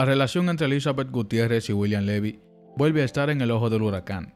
La relación entre Elizabeth Gutiérrez y William Levy vuelve a estar en el ojo del huracán.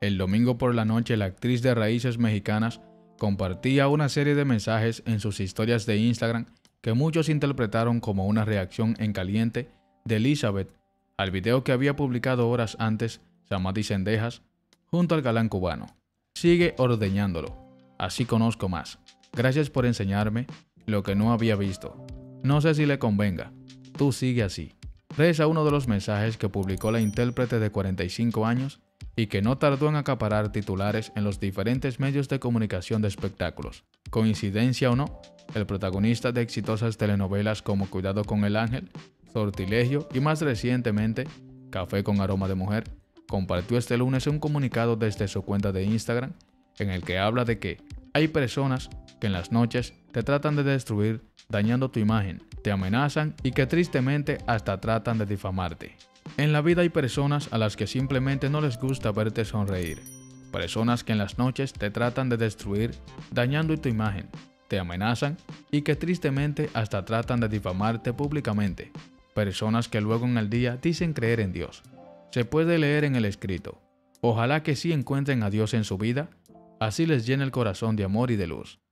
El domingo por la noche, la actriz de raíces mexicanas compartía una serie de mensajes en sus historias de Instagram que muchos interpretaron como una reacción en caliente de Elizabeth al video que había publicado horas antes Samadhi Sendejas junto al galán cubano. Sigue ordeñándolo, así conozco más. Gracias por enseñarme lo que no había visto. No sé si le convenga, tú sigue así. Reza uno de los mensajes que publicó la intérprete de 45 años y que no tardó en acaparar titulares en los diferentes medios de comunicación de espectáculos. Coincidencia o no, el protagonista de exitosas telenovelas como Cuidado con el Ángel, Sortilegio y más recientemente Café con Aroma de Mujer, compartió este lunes un comunicado desde su cuenta de Instagram en el que habla de que hay personas que en las noches te tratan de destruir, dañando tu imagen, te amenazan y que tristemente hasta tratan de difamarte. En la vida hay personas a las que simplemente no les gusta verte sonreír. Personas que en las noches te tratan de destruir, dañando tu imagen, te amenazan y que tristemente hasta tratan de difamarte públicamente. Personas que luego en el día dicen creer en Dios. Se puede leer en el escrito. Ojalá que sí encuentren a Dios en su vida, así les llene el corazón de amor y de luz.